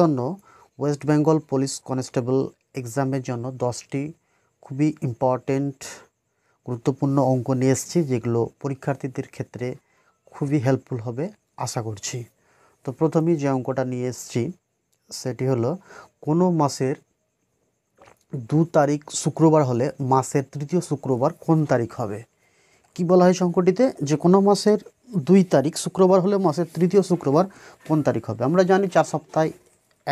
আসন্ন West Bengal police constable এক্সামের জন্য 10টি খুবই ইম্পর্টেন্ট গুরুত্বপূর্ণ অঙ্ক নিয়ে এসেছি, যেগুলো পরীক্ষার্থীদের ক্ষেত্রে খুবই হেল্পফুল হবে আশা করছি। তো প্রথমেই যে অঙ্কটা নিয়ে এসেছি সেটি হলো, কোনো মাসের 2 তারিখ শুক্রবার হলে মাসের 3য় শুক্রবার কোন তারিখ হবে। কি বলা হয় অঙ্কটিতে, যে কোনো মাসের 2 তারিখ শুক্রবার হলে মাসের 3য় শুক্রবার কোন তারিখ হবে। আমরা জানি 4 সপ্তাহে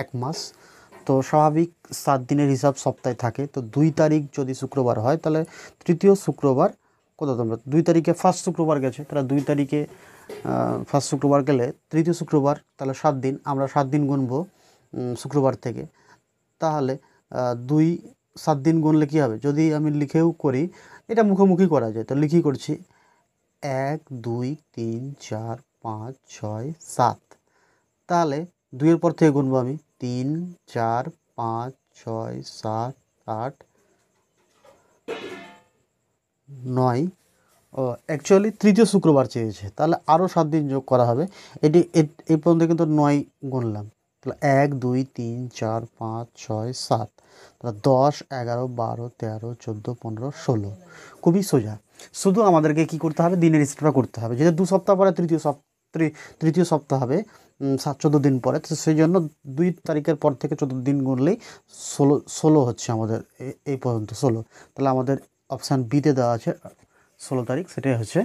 1 মাস, তো স্বাভাবিক 7 দিনের হিসাব সপ্তাহে থাকে। তো 2 তারিখ যদি শুক্রবার হয় তাহলে 3য় শুক্রবার কত, তোমরা 2 তারিখে ফার্স্ট শুক্রবার গেছে, তাহলে 2 তারিখে ফার্স্ট শুক্রবার গেলে 3য় শুক্রবার, তাহলে 7 দিন, আমরা 7 দিন গুনবো শুক্রবার থেকে। তাহলে 2 7 দিন গুনলে কী হবে, যদি আমি লিখেও করি, এটা মুখোমুখি করা যায়, তো লিখি করছি 1 2 3 4 5 6 7, তাহলে 2-এর পর থেকে গুনবো আমি 3 4 5 6 7 8 9। অ্যাকচুয়ালি 3য় শুক্রবার চেয়েছে, তাহলে আরও 7 দিন যোগ করা হবে। এটি এই পর্যন্ত কিন্তু 9 গুনলাম, তাহলে 1 2 3 4 5 6 7, তাহলে 10 11 12 13 14 15 16। খুবই সোজা, শুধু আমাদেরকে কী করতে হবে, দিনের হিসাবটা করতে হবে। যেটা 2 সপ্তাহ পরে তৃতীয় সপ্তাহ হবে, 14 দিন পরে, তো সেই জন্য 2 তারিখের পর থেকে 14 দিন গুনলেই 16 হচ্ছে আমাদের, এই পর্যন্ত 16। তাহলে আমাদের অপশান বিতে দেওয়া আছে 16 তারিখ, সেটাই হচ্ছে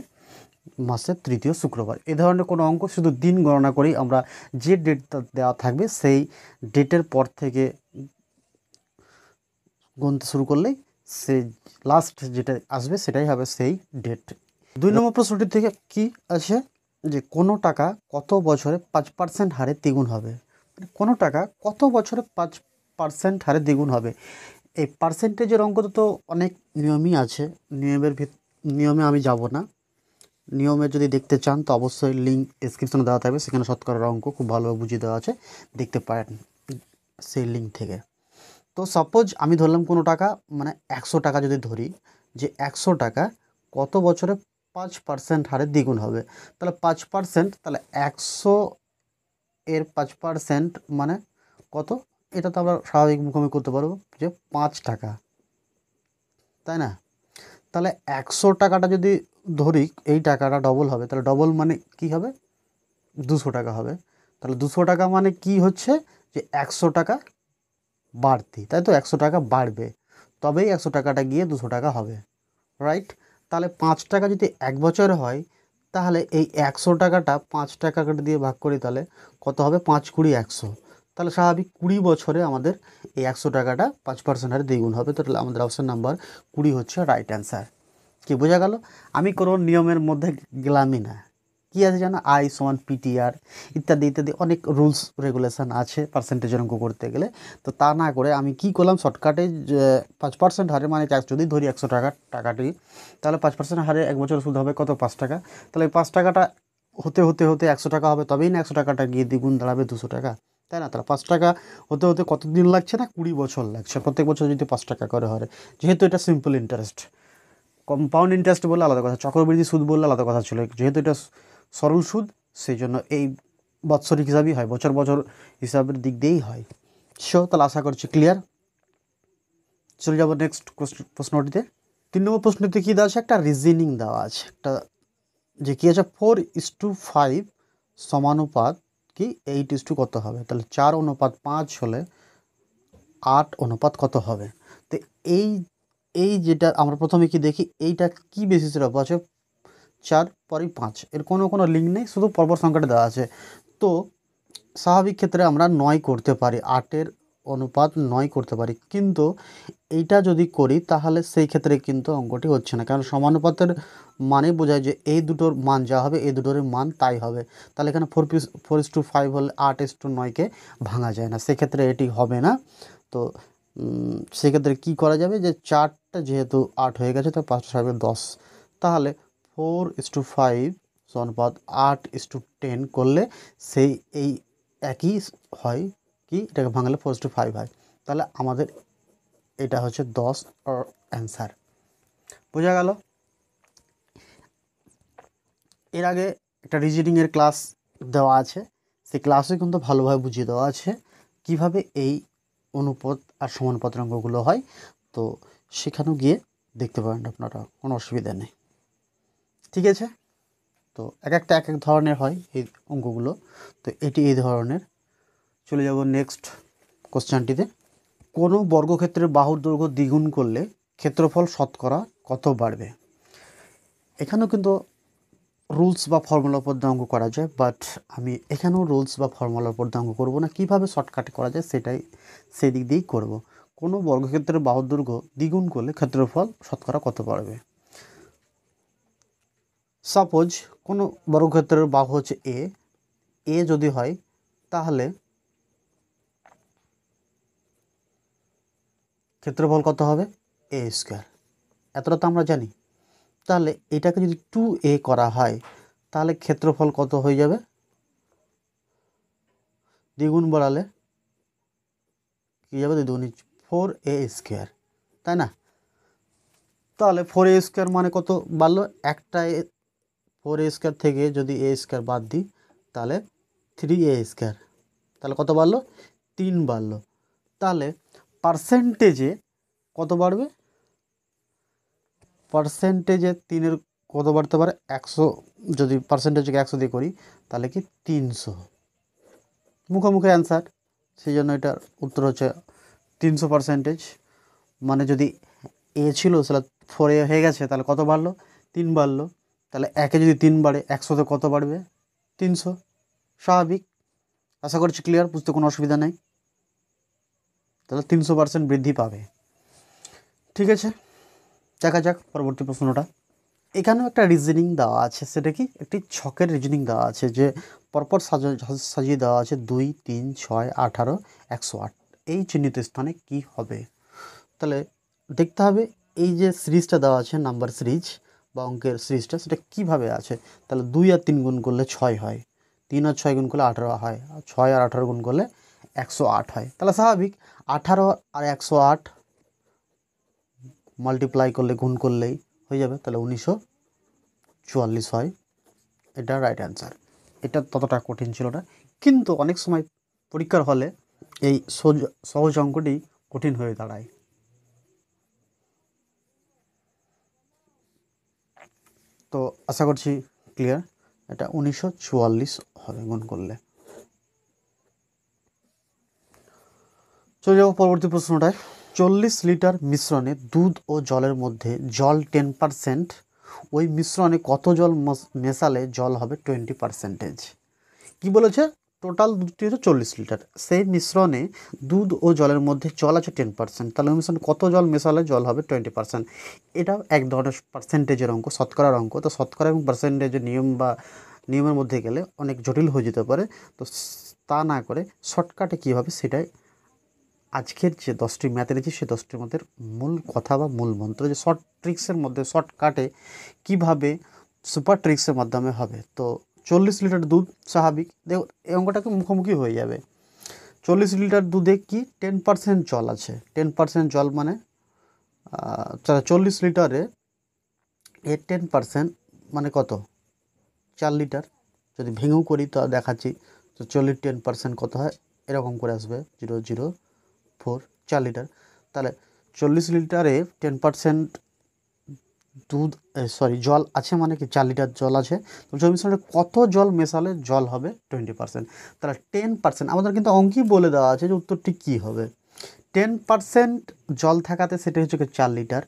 মাসের 3য় শুক্রবার। এই ধরনের কোনো অঙ্ক শুধু দিন গণনা করেই আমরা যে ডেটটা দেওয়া থাকবে সেই ডেটের পর থেকে গুনতে শুরু করলেই সে লাস্ট যেটা আসবে সেটাই হবে সেই ডেট। 2 নম্বর প্রশ্নটি থেকে কি আছে, যে কোনো টাকা কত বছরে 5% হারে দ্বিগুণ হবে। কোনো টাকা কত বছরে 5% হারে দ্বিগুণ হবে। এই পার্সেন্টেজের অঙ্ক তো অনেক নিয়মই আছে, নিয়মে আমি যাব না। নিয়মে যদি দেখতে চান তো অবশ্যই লিঙ্ক ডেসক্রিপশনে দেওয়া থাকবে, সেখানে শতকরার অঙ্ক খুব ভালোভাবে বুঝিয়ে দেওয়া আছে, দেখতে পারেন সেই লিঙ্ক থেকে। তো সাপোজ আমি ধরলাম কোনো টাকা, মানে 100 টাকা যদি ধরি, যে 100 টাকা কত বছরে 5% হারে দ্বিগুণ হবে। তাহলে 5%, তাহলে 100 এর 5% মানে কত, এটা তো আমরা স্বাভাবিক মুখোমুখি করতে পারবো, যে 5 টাকা, তাই না। তাহলে 100 টাকাটা যদি ধরি, এই টাকাটা ডবল হবে, তাহলে ডবল মানে কি হবে, 200 টাকা হবে। তাহলে 200 টাকা মানে কি হচ্ছে, যে 100 টাকা বাড়তি, তাই তো 100 টাকা বাড়বে, তবেই 100 টাকাটা গিয়ে 200 টাকা হবে, রাইট। তাহলে 5 টাকা যদি 1 বছর হয়, তাহলে এই 100 টাকাটা 5 টাকা দিয়ে ভাগ করি, তাহলে কত হবে, 5 20 100, তাহলে স্বাভাবিক 20 বছরে আমাদের এই 100 টাকাটা 5% হারে দ্বিগুণ হবে। তাহলে আমাদের অপশান নাম্বার 20 হচ্ছে রাইট অ্যান্সার। কি বোঝা গেল, আমি কোনো নিয়মের মধ্যে গেলামই না। কী আছে জানো, I = PTR ইত্যাদি ইত্যাদি অনেক রুলস রেগুলেশন আছে পার্সেন্টেজের অঙ্ক করতে গেলে। তো তা না করে আমি কি করলাম, শর্টকাটে 5% হারে, মানে যদি ধরি 100 টাকাটি, তাহলে 5% হারে 1 বছর সুদ হবে কত, 5 টাকা। তাহলে 5 টাকাটা হতে হতে হতে 100 টাকা হবে, তবেই না 100 টাকাটা গিয়ে দ্বিগুণ দাঁড়াবে 200 টাকা, তাই না। তাহলে 5 টাকা হতে হতে কত দিন লাগছে না, 20 বছর লাগছে, প্রত্যেক বছর যদি 5 টাকা করে হয়। যেহেতু এটা সিম্পল ইন্টারেস্ট, কম্পাউন্ড ইন্টারেস্ট বলে আলাদা কথা, চক্রবৃদ্ধি সুদ বললে আলাদা কথা ছিল, যেহেতু এটা সরল সুদ সেই জন্য এই বৎসরিক হিসাবই হয়, বছর বছর হিসাবের দিক দিয়েই হয়। সো তাহলে আশা করছি ক্লিয়ার। চলে যাবো নেক্সট প্রশ্নটিতে। 3 নম্বর প্রশ্নটিতে কী দেওয়া আছে, একটা রিজনিং দেওয়া আছে, একটা যে কী আছে, 4:5 সমানুপাত কি 8:2 কত হবে। তাহলে 4:5 হলে 8:5 কত হবে। তো এই যেটা আমরা প্রথমে কি দেখি, এইটা কি বেসিসের উপর আছে, 4 পরই 5, এর কোনো লিঙ্ক নেই, শুধু পরপর সংখ্যাটা দেওয়া আছে। তো স্বাভাবিক ক্ষেত্রে আমরা 9 করতে পারি, 8:9 করতে পারি, কিন্তু এইটা যদি করি তাহলে সেই ক্ষেত্রে কিন্তু অঙ্কটি হচ্ছে না, কারণ সমানুপাতের মানে বোঝায় যে এই দুটোর মান যা হবে এই দুটোর মান তাই হবে। তাহলে এখানে 4:5 হলে 8:9কে ভাঙা যায় না, সেক্ষেত্রে এটি হবে না। তো সেক্ষেত্রে কী করা যাবে, যে 4টা যেহেতু 8 হয়ে গেছে, তো 5 × 7 = 10, তাহলে 4:5 সমানুপাত 8:10 করলে সেই এই একই হয়, কি এটাকে ভাঙালে 4:5 হয়। তাহলে আমাদের এটা হচ্ছে 10 অ্যান্সার। বোঝা গেল। এর আগে একটা রিজনিংয়ের ক্লাস দেওয়া আছে, সেই ক্লাসে কিন্তু ভালোভাবে বুঝিয়ে দেওয়া আছে, কিভাবে এই অনুপদ আর সমানপদের অঙ্কগুলো হয় তো সেখানেও গিয়ে দেখতে পারেন আপনারা, কোনো অসুবিধা নেই। ঠিক আছে, তো একটা এক এক ধরনের হয় এই অঙ্কগুলো। তো এটি এই ধরনের। চলে যাব নেক্সট কোশ্চেনটিতে। কোনো বর্গক্ষেত্রের বাহুর দৈর্ঘ্য দ্বিগুণ করলে ক্ষেত্রফল শতকরা কত বাড়বে? এখানেও কিন্তু রুলস বা ফর্মুলার উপর দিয়ে অঙ্ক করা যায়, বাট আমি এখানেও রুলস বা ফর্মুলার উপর দিয়ে অঙ্ক করবো না, কীভাবে শর্টকাটে করা যায় সেটাই সেই দিক দিয়েই করবো। কোনো বর্গক্ষেত্রের বাহুর দৈর্ঘ্য দ্বিগুণ করলে ক্ষেত্রফল শতকরা কত বাড়বে? সাপোজ কোনো বর্গক্ষেত্রের বাহু হচ্ছে এ, এ যদি হয় তাহলে ক্ষেত্রফল কত হবে? A square. এতটা তো আমরা জানি। তাহলে এটাকে যদি 2a করা হয় তাহলে ক্ষেত্রফল কত হয়ে যাবে? দ্বিগুণ বাড়ালে কী যাবে? দ্বিগুণে 4a স্কোয়ার, তাই না? তাহলে 4a স্কোয়ার মানে কত বাড়লো? একটা 4a স্কোয়ার থেকে যদি a স্কোয়ার বাদ দিই তাহলে 3a স্কোয়ার, তাহলে কত বাড়লো? 3 বাড়লো। তাহলে পার্সেন্টেজে কত বাড়বে? পার্সেন্টেজে 3-এর কত বাড়তে পারে? 100, যদি পার্সেন্টেজকে 100 দিয়ে করি তাহলে কি 300? মুখোমুখি অ্যান্সার, সেই জন্য এটার উত্তর হচ্ছে 300%। মানে যদি এ ছিল সেটা 4a হয়ে গেছে, তাহলে কত বাড়লো? 3 বাড়লো। তাহলে 1-এ যদি 3 বাড়ে 100-তে কত বাড়বে? 300, স্বাভাবিক। আশা করছি ক্লিয়ার, বুঝতে কোনো অসুবিধা নেই। তাহলে 300% বৃদ্ধি পাবে। ঠিক আছে, দেখা যাক পরবর্তী প্রশ্নটা। এখানেও একটা রিজনিং দেওয়া আছে, সেটা কি? একটি ছকের রিজনিং দেওয়া আছে, যে পরপর সাজিয়ে দেওয়া আছে 2, 3, 6, 18, 108 এই চিহ্নিত স্থানে কি হবে? তাহলে দেখতে হবে এই যে সিরিজটা দেওয়া আছে, নাম্বার সিরিজ বা অঙ্কের সিরিজটা, সেটা কিভাবে আছে। তাহলে 2 আর 3 গুণ করলে 6 হয়, 3 আর 6 গুণ করলে 18 হয়, আর 6 আর 18 গুণ করলে 108 হয়। তাহলে স্বাভাবিক 18 আর 108 মাল্টিপ্লাই করলে, গুণ করলেই হয়ে যাবে, তাহলে 1944 হয়। এটা রাইট অ্যান্সার। এটা ততটা কঠিন ছিল না, কিন্তু অনেক সময় পরীক্ষার হলে এই সহজ অঙ্কটি কঠিন হয়ে দাঁড়ায়। তো আশা করছি ক্লিয়ার। এটা 1944 হবে গুণ করলে। চলে যাবো পরবর্তী প্রশ্নটায়। 40 লিটার মিশ্রণে দুধ ও জলের মধ্যে জল 10%, ওই মিশ্রণে কত জল মেশালে জল হবে 20%? কী বলেছে? টোটাল দুধটি হচ্ছে 40 লিটার, সেই মিশ্রণে দুধ ও জলের মধ্যে জল আছে 10%, তাহলে ওই মিশ্রণে কত জল মেশালে জল হবে 20%? এটা এক ধরনের পার্সেন্টেজের অঙ্ক, শতকরার অঙ্ক। তো শতকরা এবং পার্সেন্টেজের নিয়ম বা নিয়মের মধ্যে গেলে অনেক জটিল হয়ে যেতে পারে, তো তা না করে শর্টকাটে কীভাবে সেটাই আজকের যে 10টি ম্যাথ এনেছি, সে 10টির মধ্যে মূল কথা বা মূল মন্ত্র, যে শর্ট ট্রিক্সের মধ্যে শর্টকাটে কীভাবে সুপার ট্রিক্সের মাধ্যমে হবে। তো 40 লিটার দুধ, স্বাভাবিক দেখুন এই অঙ্কটাকে মুখোমুখি হয়ে যাবে। 40 লিটার দুধে কি 10% জল আছে? 10% জল মানে 40 লিটারে 10% মানে কত? 4 লিটার। যদি ভেঙেও করি তা দেখাচ্ছি, তো 40 10% কত হয়? এরকম করে আসবে 0 0 4 4 লিটার। তাহলে 40 লিটারে 10% দুধ জল আছে, মানে কি 4 লিটার জল আছে। তো জল মিশ্রণে কত জল মেশালে জল হবে 20%? তাহলে 10%, আমাদের কিন্তু অঙ্কই বলে দেওয়া আছে যে উত্তরটি কী হবে। 10% জল থাকাতে সেটা হচ্ছে 4 লিটার,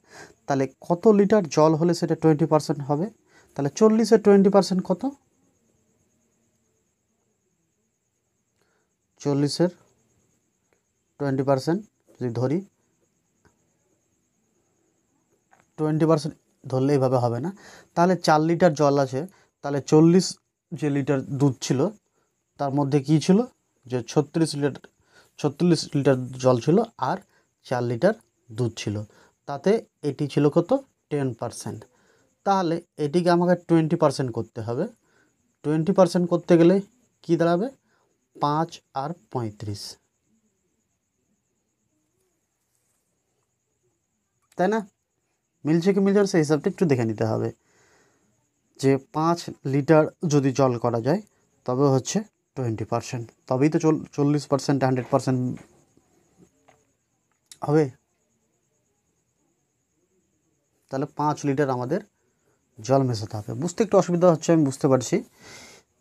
তাহলে কত লিটার জল হলে সেটা 20% হবে? তাহলে 40-এর 20% কত? 40-এর 20% যদি ধরি, 20% ধরলে এইভাবে হবে না। তাহলে 4 লিটার জল আছে, তাহলে 40 যে লিটার দুধ ছিল তার মধ্যে কি ছিল? যে 36 লিটার জল ছিল আর 4 লিটার দুধ ছিল, তাতে এটি ছিল কত? 10%। তাহলে এটিকে আমাকে 20% করতে হবে। 20% করতে গেলে কি দাঁড়াবে? 5 আর 35, তাই না? মিলছে কি মিলছে সেই হিসাবটা একটু দেখে নিতে হবে, যে 5 লিটার যদি জল করা যায় তবে হচ্ছে 20% तभी तो 40% 100% হবে। তাহলে 5 লিটার আমাদের জল মেশাতে হবে। বুঝতে একটু অসুবিধা হচ্ছে আমি বুঝতে পারছি।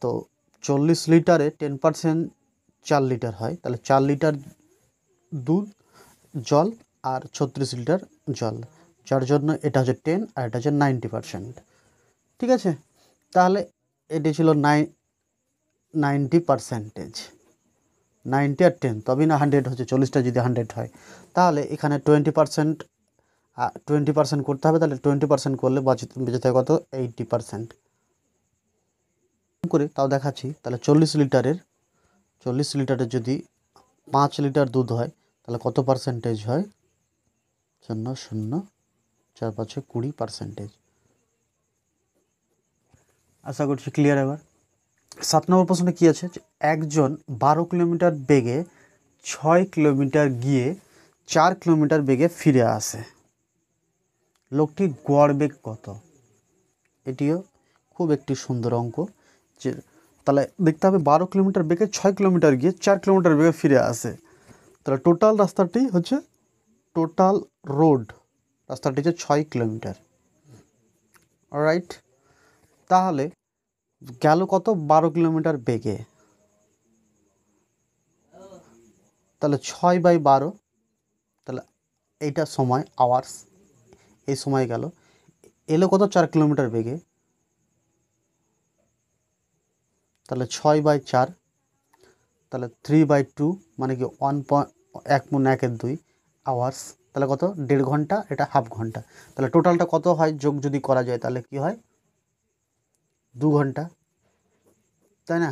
তো 40 লিটারে 10% 4 লিটার হয়, তাহলে 4 লিটার দুধ জল আর 36 লিটার জল, যার জন্য এটা হচ্ছে 10 আর এটা হচ্ছে 90%। ঠিক আছে, তাহলে এটি ছিল 90%। 90 আর 10 তবে না 100 হচ্ছে। 40টা যদি 100 হয় তাহলে এখানে 20% করতে হবে। তাহলে 20% করলে বেঁচে থাকে কত? 80% করে। তাও দেখাচ্ছি, তাহলে 40 লিটারের যদি 5 লিটার দুধ হয় তাহলে কত পার্সেন্টেজ হয়? 0.045 20%। আশা করছি ক্লিয়ার। এবার 7 নম্বর প্রশ্নে কি আছে? একজন 12 কিলোমিটার বেগে 6 কিলোমিটার গিয়ে 4 কিলোমিটার বেগে ফিরে আসে, লোকটির গড় বেগ কত? এটিও খুব একটি সুন্দর অঙ্ক। যে তাহলে দেখতে হবে 12 কিলোমিটার বেগে 6 কিলোমিটার গিয়ে 4 কিলোমিটার বেগে ফিরে আসে, তাহলে টোটাল রাস্তাটি হচ্ছে, টোটাল রোড রাস্তাটি হচ্ছে 6 কিলোমিটার। অলরাইট, তাহলে গেল কত? 12 কিলোমিটার বেগে, তাহলে 6/12, তাহলে এইটা সময় আওয়ার্স, এই সময় গেল। এলো কত? 4 কিলোমিটার বেগে, তাহলে 6/4, তাহলে 3/2, মানে কি 1.1 আওয়ার্স, তাহলে কত? 1.5 ঘন্টা, এটা হাফ ঘন্টা। তাহলে টোটালটা কত হয়? যোগ যদি করা যায় তাহলে কি হয়? 2 ঘন্টা, তাই না?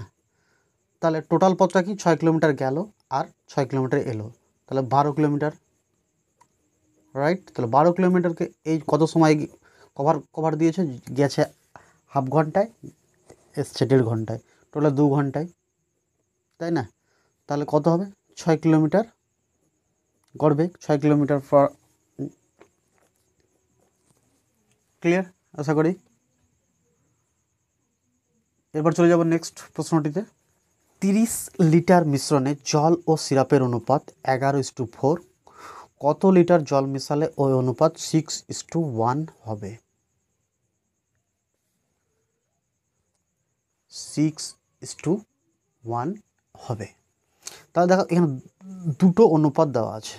তাহলে টোটাল পথটা কি? 6 কিলোমিটার গেল আর 6 কিলোমিটার এলো, তাহলে 12 কিলোমিটার। রাইট, তাহলে 12 কিলোমিটারকে এই কত সময় কভার দিয়েছে? গেছে হাফ ঘন্টায়, এসছে 1.5 ঘন্টায়, টোটাল 2 ঘন্টায়, তাই না? তাহলে কত হবে? 6 কিলোমিটার গড় বেগ, 6 কিলোমিটার ফর। ক্লিয়ার আশা করি। এবার চলে যাব নেক্সট প্রশ্নটিতে। 30 লিটার মিশ্রণে জল ও সিরাপের অনুপাত 11:4, কত লিটার জল মেশালে ওই অনুপাত 6:1 হবে? 6:1 হবে। তাহলে দেখো এখানে দুটো অনুপাত দেওয়া আছে,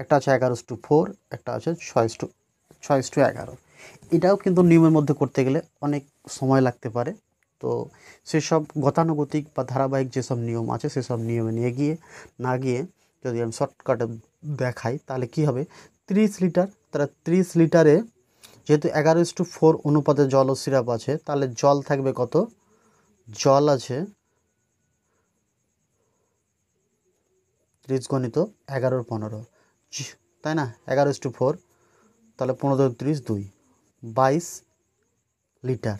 একটা আছে 11:4, একটা আছে 6:11। এটাও কিন্তু নিয়মের মধ্যে করতে গেলে অনেক সময় লাগতে পারে। তো সেসব গতানুগতিক বা ধারাবাহিক যেসব নিয়ম আছে সেসব নিয়মে না গিয়ে যদি আমি শর্টকাটে দেখাই তাহলে কি হবে? 30 লিটার, তারা 30 লিটারে যেহেতু 11:4 অনুপাতে জল ও সিরাপ আছে, তাহলে জল থাকবে কত? জল আছে 30 গুণিত 11/15, তাই না? 11:4, তাহলে 15 × 30 2, 22 লিটার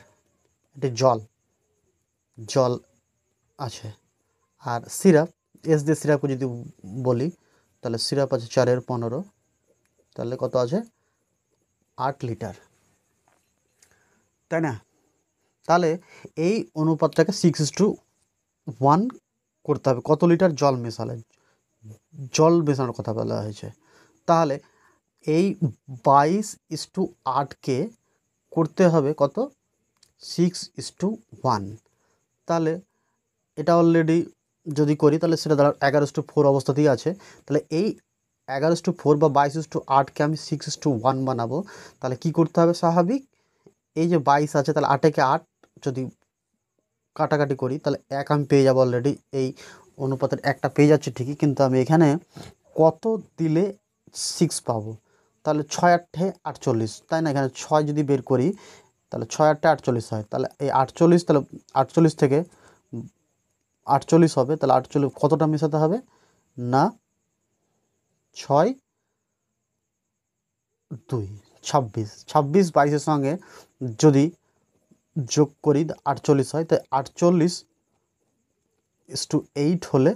এটা জল আছে। আর সিরাপ এস দিয়ে সিরাপকে যদি বলি তাহলে সিরাপ আছে 4/15, তাহলে কত আছে? 8 লিটার, তাই না? তাহলে এই অনুপাতটাকে 6:1 করতে হবে। কত লিটার জল মেশালে? জল মেশানোর কথা বলা হয়েছে। তাহলে এই 22:8কে করতে হবে কত? 6:1। তাহলে এটা অলরেডি যদি করি তাহলে সেটা দাঁড়ার 11:4 অবস্থাতেই আছে। তাহলে এই 11:4 বা 22:8কে আমি 6:1 বানাবো। তাহলে কি করতে হবে? স্বাভাবিক এই যে 22 আছে, তাহলে 8 × 8 যদি কাটাকাটি করি তাহলে 1 আমি পেয়ে যাবো অলরেডি। এই অনুপাতের একটা পেয়ে যাচ্ছে ঠিকই, কিন্তু আমি এখানে কত দিলে 6 পাবো? তাহলে 6 × 8 = 48, তাই না? এখানে 6 যদি বের করি তাহলে 6 × 8 = 48 হয়। তাহলে এই 48, তাহলে 48 থেকে 48 হবে। তাহলে 48 কতটা মেশাতে হবে? না 6 × 2 26, 22-এর সঙ্গে যদি যোগ করি 48 হয়। তাই 48:8 হলে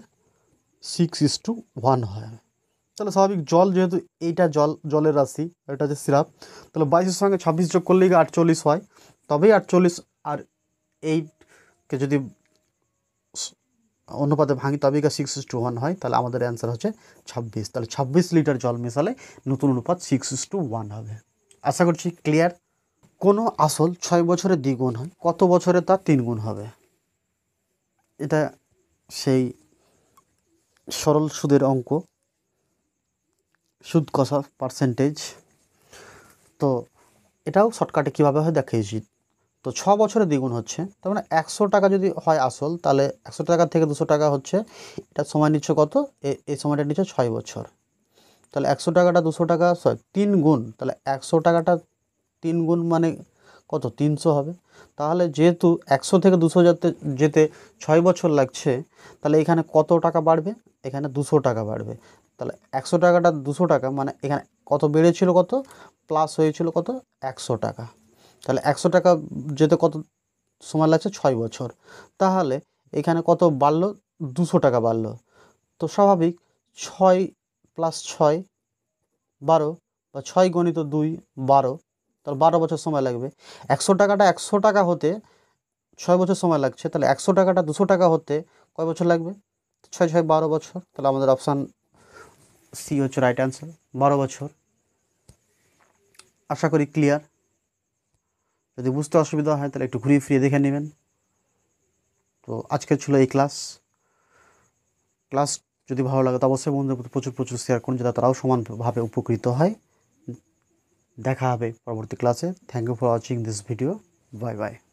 6:1 হয়। তাহলে স্বাভাবিক জল যেহেতু এইটা জলের রাশি, এটা যে সিরাপ, তাহলে 22-এর সঙ্গে 26 যোগ করলেই 48 হয়। তবেই 48 আর 8কে যদি अनुपाते भांगी तब का 6:1 है तेल अन्सार हो 26 तेल 26 लिटार जल मेशाले नतून अनुपात 6:1 है। आशा कर क्लियर। कोनो आसल 6 बचरे द्विगुण है कत बचरे तार 3 गुण है। এটা সেই সরল সুদের অঙ্ক সুদ কষা পার্সেন্টেজ। তো এটাও শর্টকাটে কীভাবে হয় দেখিয়েছি। তো 6 বছরে দ্বিগুণ হচ্ছে তার মানে 100 টাকা যদি হয় আসল তাহলে 100 টাকা থেকে 200 টাকা হচ্ছে। এটা সময় নিচ্ছে কত, এই সময়টা নিচ্ছে 6 বছর। তাহলে 100 টাকাটা 200 টাকা 3 গুণ, তাহলে 100 টাকাটা 3 গুণ মানে কত 300 হবে। তাহলে যেহেতু 100 থেকে 200 যেতে 6 বছর লাগছে তাহলে এখানে কত টাকা বাড়বে, এখানে 200 টাকা বাড়বে। তাহলে 100 টাকাটা 200 টাকা মানে এখানে কত বেড়েছিল, কত প্লাস হয়েছিল, কত 100 টাকা। তাহলে 100 টাকা যেতে কত সময় লাগছে 6 বছর, তাহলে এখানে কত বাড়লো 200 টাকা বাড়লো। তো স্বাভাবিক 6 + 6 12 বা 6 × 2 12, तो 12 बचर समय लागे। 100 टाका 100 टाका होते 6 बचर समय लगे, तेल 100 टाका 200 टाका होते कय बचर लगे 6 × 6 = 12 बचर। तेल हमारे अपशन सी होच्छे राइट आंसर 12 बचर। आशा करी क्लियर। यदि बुझते असुविधा है तो एक घूरिए फिरिए देखे नेबेन। तो आज के छिलो क्लास यदि भालो लागे तो अवश्य बंधुदेर प्रचुर प्रचुर शेयर करुन जाते ताराओ समानभावे उपकृत हय। देखा है परवर्ती क्लासे। Thank you for watching this video. Bye bye.